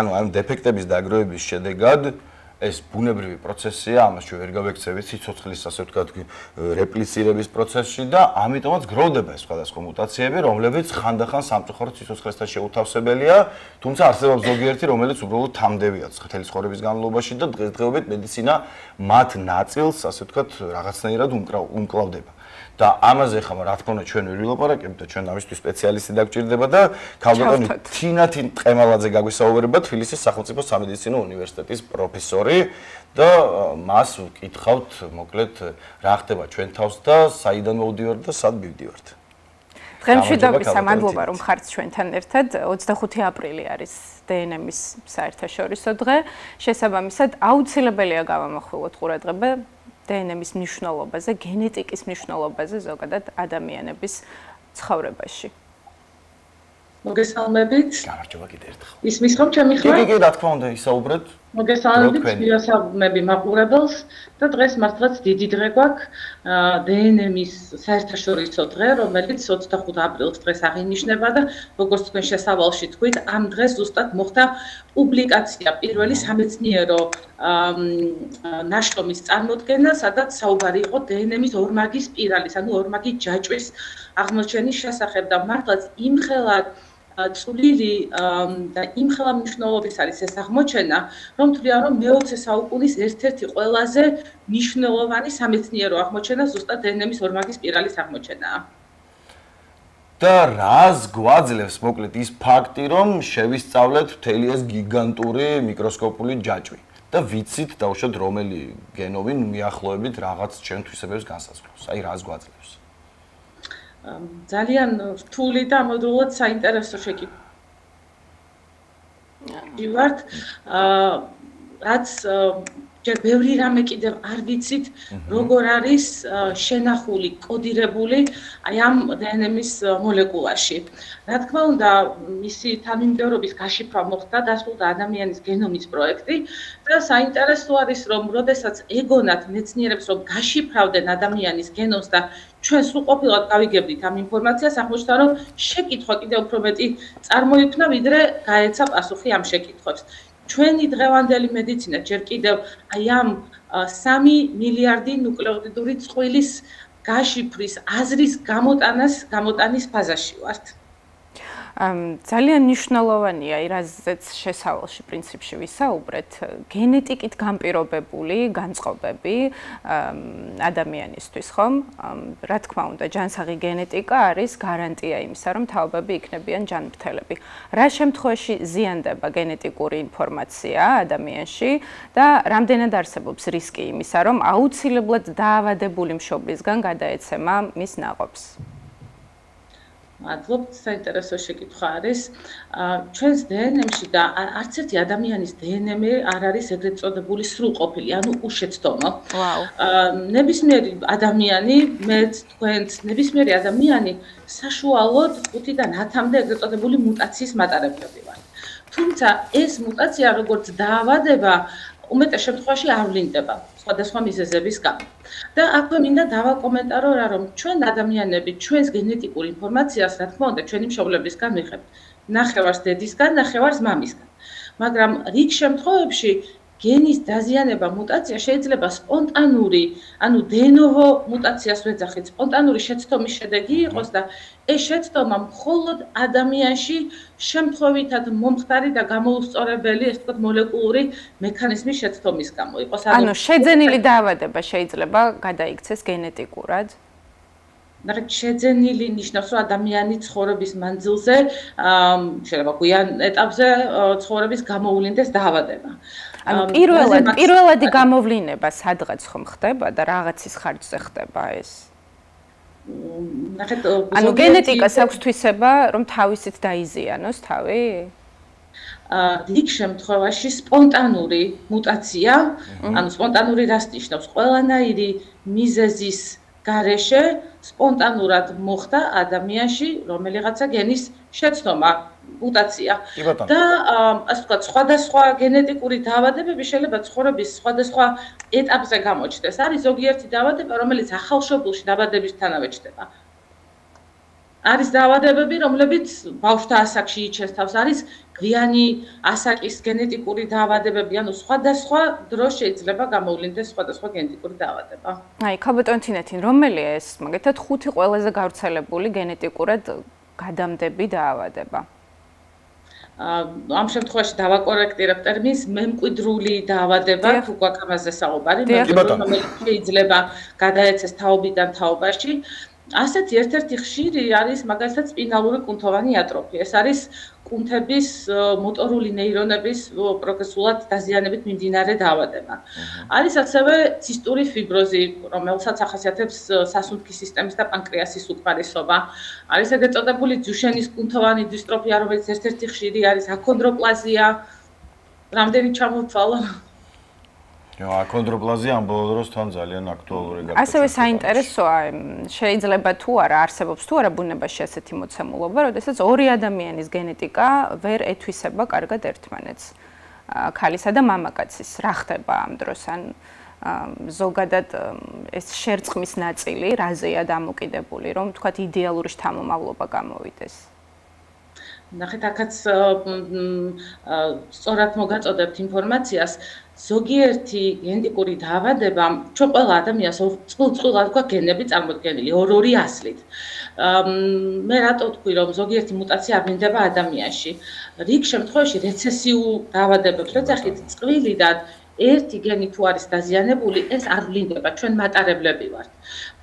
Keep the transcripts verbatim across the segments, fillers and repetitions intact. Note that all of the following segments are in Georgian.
ანუ ამ დეფექტების დაგროვების შედეგად ეს ბუნებრივი პროცესია, ამას ჩვენ ვერ გავექცევით სიცოცხლის ასე ვთქვათ რეპლიცირების პროცესში და ამიტომაც გროვდება სხვადასხვა მუტაციები, რომლებიც ხანდახან სამწუხაროდ სიცოცხლესთან შეუთავსებელია, თუმცა არსებობს ზოგიერთი, რომელიც უბრალოდ თამდევია ხთელი ცხოვრების განმავლობაში და დღესდღეობით მედიცინა მათ ნაწილს ასე ვთქვათ რაღაცნაირად უმკლავდება. და ამაზე ხომ რა თქმა უნდა ჩვენ ვერ ვილაპარაკებთ და ჩვენ ამისთვის სპეციალისტი დაგჭირდება და ქალბატონი თინათინ ტყემალაძე გაგვისაუბრება თბილისის სახელმწიფო სამედიცინო უნივერსიტეტის პროფესორი და მას ვკითხავთ მოკლედ რა ხდება ჩვენ თავს და საიდან მოვდივართ და სად მივდივართ. დღემში დაგვისა მადლობა რომ ხართ ჩვენთან ერთად. ოცდახუთი აპრილი არის დე ენ მის საერთაშორისო დღე. შესაბამისად აუცილებელია გავამახვილოთ ყურადღება დე ენ მის მნიშვნელობაზე, გენეტიკის მნიშვნელობაზე ზოგადად ადამიანების ცხოვრებაში. მოგესალმებით. გამარჯობა კიდევ ერთხელ. ისმის ხომ ჩემი ხმა? კი, კი, რა თქმა უნდა, ისაუბრეთ. მოგესალმებით, მივასალმები მაყურებელს და დღეს მართლაც დიდი დღე გვაქვს, დე ენ მის საერთაშორისო დღე, რომელიც ოცდახუთ აპრილს დღეს აღინიშნება და როგორც თქვენ შესავალში თქვით, ამ დღეს ზუსტად მოხდა პუბლიკაცია, პირველი სამეცნიერო ნაშრომის წარმოდგენა, სადაც საუბარი იყო დე ენ მის ორმაგი სპირალის, ანუ ორმაგი ჯაჭვის აღმოჩენის შესახებ და მართლაც იმხელად წვლილი და იმხელა მნიშვნელობის არის ეს აღმოჩენა, რომ თვლია რომ მეოცე საუკუნის ერთ-ერთი ყველაზე მნიშვნელოვანი სამეცნიერო აღმოჩენა ზუსტად დე ენ მის ორმაგი სპირალის აღმოჩენაა. და რას გვაძლევს მოკლედ ის ფაქტი, რომ შევისწავლეთ მთელი ეს გიგანტური მიკროსკოპული ჯაჭვი და ვიცით დაუშვათ რომელი გენომი მიახლოებით რაღაც ჩვენ თვისებებს განსაზღვრავს. აი რას გვაძლევს? ძალიან რთული და ამავდროულად საინტერესო შეკითხვები ვართ, რაც ჯერ ბევრი რამე კიდევ არ ვიცით, როგორ არის შენახული, კოდირებული აი ამ დე ენ მის მოლეკულაში. რა თქმა უნდა, მისი თანმიმდევრობის გაშიფრვა მოხდა, დასრულდა ადამიანის გენომის პროექტი და საინტერესო არის, რომ როდესაც ეგონათ მეცნიერებს, რომ გაშიფრავდნენ ადამიანის გენომს და ჩვენ სულ ყოფილად გავიგებდით ამ ინფორმაციას, აღმოჩნდა, რომ შეკითხვა კიდევ უფრო მეტი წარმოიქმნა, ვიდრე გაეცა პასუხი ამ შეკითხვებს. ჩვენი დღევანდელი მედიცინა ჯერ კიდევ აი ამ სამი მილიარდი ნუკლეოტიდური წყვილის გაშიფრის აზრის გამოტანას გამოტანის ფაზაში ვართ. ძალიან მნიშვნელოვანია, რაზეც შესავალში პრინციპში ვისაუბრეთ, გენეტიკით განპირობებული განწყობები ადამიანისთვის, ხომ? რა თქმა უნდა, ჯანსაღი გენეტიკა არის გარანტია იმისა, რომ თაობები იქნებიან ჯანმრთელები. რა შემთხვევაში ზიანდება გენეტიკური ინფორმაცია ადამიანში და რამდენად არსებობს რისკი იმისა, რომ აუცილებლად დაავადებული მშობლისგან გადაეცემა მის ნაყოფს? მადლობთ, საინტერესო შეკითხვა არის. ჩვენს დე ენ მში და არც ერთი ადამიანის დე ენ ე არ არის ეგრეთ წოდებული სრულყოფილი, ანუ უშეცდომა. ნებისმიერი ადამიანი, მეც, თქვენც, ნებისმიერი ადამიანი საშუალოდ ხუთიდან ათამდე ეგრეთ წოდებული მუტაციის მატარებლები ვართ. თუმცა ეს მუტაცია როგორც დაავადება, უმეტეს შემთხვევაში არ ვლინდება სხვადასხვა მიზეზების გამო. და აქვე მინდა დავაკომენტარო რა, რომ ჩვენ ადამიანები ჩვენს გენეტიკურ ინფორმაციას, რა თქმა უნდა, ჩვენი მშობლებისგან მივიღებთ. ნახევარს დედისგან, ნახევარს მამისგან. მაგრამ რიგ შემთხვევებში გენის დაზიანება, მუტაცია შეიძლება სპონტანური, ანუ დენოვო მუტაციას ვეძახით, სპონტანური შეცდომის შედეგი იყოს და ეს შეცდომა მხოლოდ ადამიანში შემთხვევითად მომხდარი და გამოუსწორებელი, ეს თქვათ მოლეკულური მექანიზმის შეცდომის გამო იყოს. ანუ შეძენილი დაავადება შეიძლება გადაიქცეს გენეტიკურად. მაგრამ შეძენილი ნიშნავს, რომ ადამიანი ცხოვრების მანძილზე, შეიძლება გვიან ეტაპზე ცხოვრების გამოვლინდეს დაავადება. ანუ პირველად, პირველადი გამოვლინება სადღაც ხომ ხდება და რაღაცის ხარჯზე ხდება ეს. ანუ გენეტიკას აქვს თვისება, რომ თავისით დაიზიანოს თავი? რიგ შემთხვევაში სპონტანური მუტაცია, ანუ სპონტანური რას ნიშნავს? ყველანაირი მიზეზის გარეშე სპონტანურად მოხდა ადამიანში რომელიღაცა გენის შეცდომა, მუტაცია. და ასე ვთქვათ, სხვადასხვა გენეტიკური დაავადებები შეიძლება ცხოვრების სხვადასხვა ეტაპზე გამოჩნდეს. არის ზოგიერთი დაავადება, რომელიც ახალშობილში დაავადებისთანავე ჩნდება. არის დაავადებები, რომლებიც ბავშვთა ასაკში იჩესთავს, არის გვიანი ასაკის გენეტიკური დაავადებები, ანუ სხვადასხვა დროს შეიძლება გამოვლინდეს სხვადასხვა გენეტიკური დაავადება. Აი, ქაბატონ თინათინ, რომელია ეს, მაგალითად, ხუთი ყველაზე გავრცელებული გენეტიკურად გადამდები დაავადება? ამ შემთხვევაში დავაკორექტირებ ტერმინს მემკვიდრული დაავადება თუ გვაქვს ამაზე საუბარი, რომელიც შეიძლება გადაეცეს თაობიდან თაობაში. ასეთი ერთ-ერთი ხშირი არის მაგალითად სპინალური კუნთოვანი ატროფია. ეს არის კუნთების მოტორული ნეირონების პროგრესულად დაზიანებით მიმდინარე დაავადება. არის ასევე ცისტური ფიბროზი, რომელსაც ახასიათებს სასუნთქი სისტემის და პანკრეასის უკმარისობა. არის ეგრეთ წოდებული ძუშენის კუნთოვანი დისტროფია, რომელიც ერთ-ერთი ხშირი არის, აქონდროპლაზია. რამდენი ჩამოთვალა? აქონდროპლაზია ამ ბოლო დროს თან ძალიან აქტუალური გახდა. ასევე საინტერესოა, შეიძლება თუ არა არსებობს თუ არა ბუნებაში ასეთი მოცემულობა, როდესაც ორი ადამიანის გენეტიკა ვერ ეთვისება კარგად ერთმანეთს. ქალისა და მამაკაცის რა ხდება ამ დროს, ან ზოგადად ეს შერწყმის ნაწილი რაზეა დამოკიდებული, რომ თქვათ იდეალური შთამომავლობა გამოვიდეს. ნახეთ, აქაც სწორად მოგაწოდებთ ინფორმაციას. ზოგიერთი გენეტიკური დაავადება, ჩვენ ყველა ადამიანს წყვილ-წყვილად გვაქვს გენები წარმოდგენილი, ორ-ორი ასლით. მე რატო ვთქვი, რომ ზოგიერთი მუტაცია არ მინდება ადამიანში. რიგ შემთხვევაში რეცესიულ დაავადებებს ვეძახით წყვილიდან ერთი გენი თუ არის დაზიანებული, ეს არ ვლინდება, ჩვენ მატარებლები ვართ.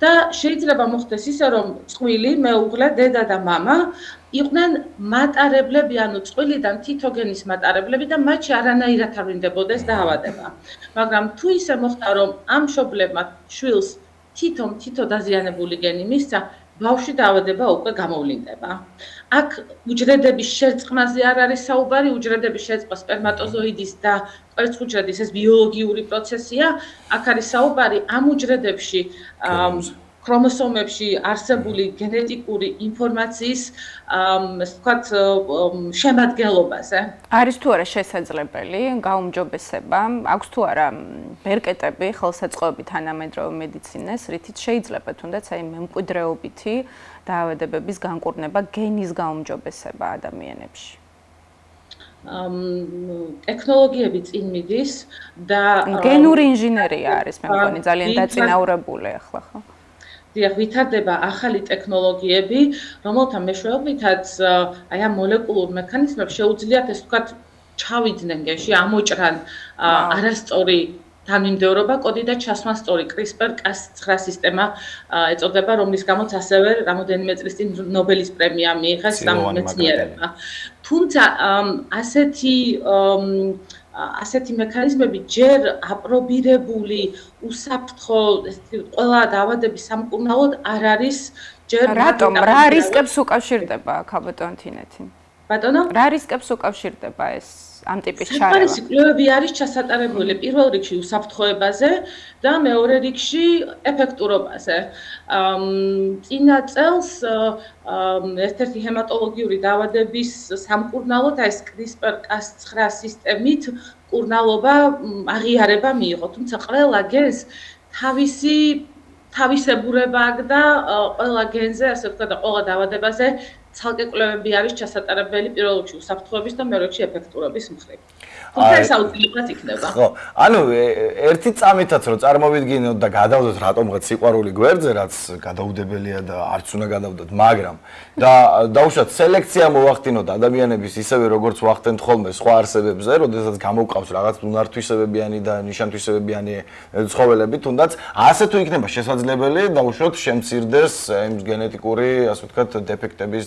და შეიძლება მოხდეს ისე, რომ წყვილი, მეუღლე, დედა და მამა იყვნენ მატარებლები, ანუ წყვილიდან თითო გენის მატარებლები და მათში არანაირად არ ვლინდებოდეს დაავადება. მაგრამ თუ ისე მოხდა, რომ ამ მშობლებმა შვილს თითო თითო დაზიანებული გენი მისცა, ბავში დაავადება უკვე გამოვლინდება. აქ უჯრედების შერწყმაზე არ არის საუბარი, უჯრედების შერწყმა სპერმატოზოიდის და კვერცხუჯრედის ეს ბიოლოგიური პროცესია. აქ არის საუბარი ამ უჯრედებში, ქრომოსომებში არსებული გენეტიკური ინფორმაციის, ასე ვთქვათ, შემადგენლობაზე. არის თუ არა შესაძლებელი გაუმჯობესება, აქვს თუ არა ბერკეტები ხელსაწყოებით თანამედროვე მედიცინას, რითიც შეიძლება თუნდაც აი მემკვიდრეობითი დაავადებების განკურნება, გენის გაუმჯობესება ადამიანებში. ტექნოლოგიები წინ მიდის და გენური ინჟინერია არის, მე მგონი ძალიან დაწინაურებული ახლა, ხო? დიახ, ვითარდება ახალი ტექნოლოგიები, რომელთა მეშვეობითაც აი ამ მოლეკულურ მექანიზმებს შეუძლიათ ეს თქვათ ჩავიდნენ გენში, ამოჭრან არასწორი თანმიმდევრობა, კოდი და ჩასვან სწორი. კრისპერ-კას ცხრა სისტემა ეწოდება, რომლის გამოც ასევე რამოდენიმე წლის წინ ნობელის პრემია მიიღეს ამ მეცნიერებმა. თუმცა ასეთი ასეთი მექანიზმები ჯერ აპრობირებული, უსაფრთხო, ყველა დაავადების სამკურნალოდ არ არის ჯერ. რატომ? რა რისკებს უკავშირდება, ქაბატონ თინათინ? ბატონო? რა რისკებს უკავშირდება ეს ამ ტიპის ჩარევა? სიყვარის კვლევები არის ჩასატარებული პირველ რიგში უსაფრთხოებაზე და მეორე რიგში ეფექტურობაზე. წინა წელს ერთ-ერთი ჰემატოლოგიური დაავადების სამკურნალოდ ეს კრისპერ-კას ცხრა სისტემით მკურნალობა აღიარება მიიღო, თუმცა ყველა გენს თავისი თავისებურება აქვს და ყველა გენზე, ასე ვთქვათ, ყველა დაავადებაზე ცალკე კვლევები არის ჩასატარებელი პირველ რიგში უსაფრთხოების და მეორე რიგში ეფექტურობის მხრივ. თუმცა ეს აუცილებლად იქნება. ხო, ანუ ერთი წამითაც რომ წარმოვიდგინოთ და გადავდოთ რატომღაც სიყვარული გვერდზე, რაც გადაუდებელია და არც უნდა გადავდოთ, მაგრამ და დაუშვათ სელექცია მოვახდინოთ ადამიანების ისევე როგორც ვახდენთ ხოლმე სხვა არსებებზე, როდესაც გამოვყავს რაღაც უნართვისებიანი და ნიშანთვისებიანი ცხოველები, თუნდაც ასე თუ იქნება შესაძლებელი დაუშვათ შემცირდეს იმ გენეტიკური, ასე ვთქვათ, დეფექტების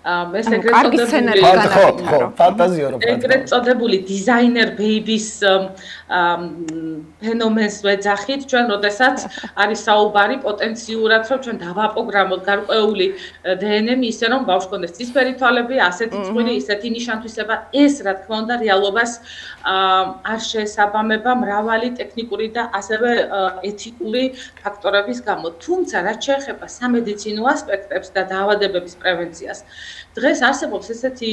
ეს ეგრეთ წოდებულ ეგრეთ წოდებული დიზაინერ ბეიბის ფენომენს ვეძახით ჩვენ, როდესაც არის საუბარი პოტენციურად, რომ ჩვენ დავაპროგრამოთ გარკვეული დნმ ისე, რომ გავშკონდეს ცისფერი თვალები, ასეთი წვილი, ისეთი ნიშანთვისება. ეს რა თქმა უნდა რეალობას არ შეესაბამება მრავალი ტექნიკური და ასევე ეთიკური ფაქტორების გამო. თუმცა რაც შეეხება სამედიცინო ასპექტებს და დაავადებების პრევენციას, დღეს არსებობს ესეთი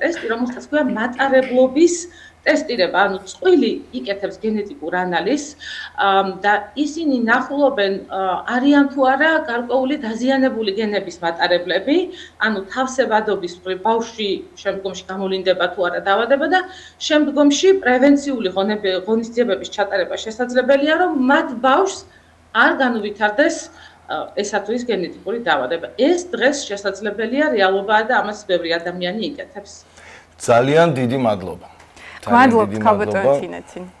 ტესტი, რომელსაც ქვია მატარებლობის ტესტირება, ანუ წყვილი იკეთებს გენეტიკურ ანალიზს და ისინი ნახულობენ არიან თუ არა გარკვეული დაზიანებული გენების მატარებლები, ანუ თავსებადობის ბავში შემდგომში გამოვლინდება თუ არა დაავადება და შემდგომში პრევენციული ღონისძიებების ჩატარება შესაძლებელია, რომ მათ ბავშს არ განუვითარდეს ესა თუ ის გენეტიკური დაავადება. ეს დღეს შესაძლებელია რეალობაა და ამას ბევრი ადამიანი იკეთებს. ძალიან დიდი მადლობა. მადლობთ, ხალბატონ თინათინ.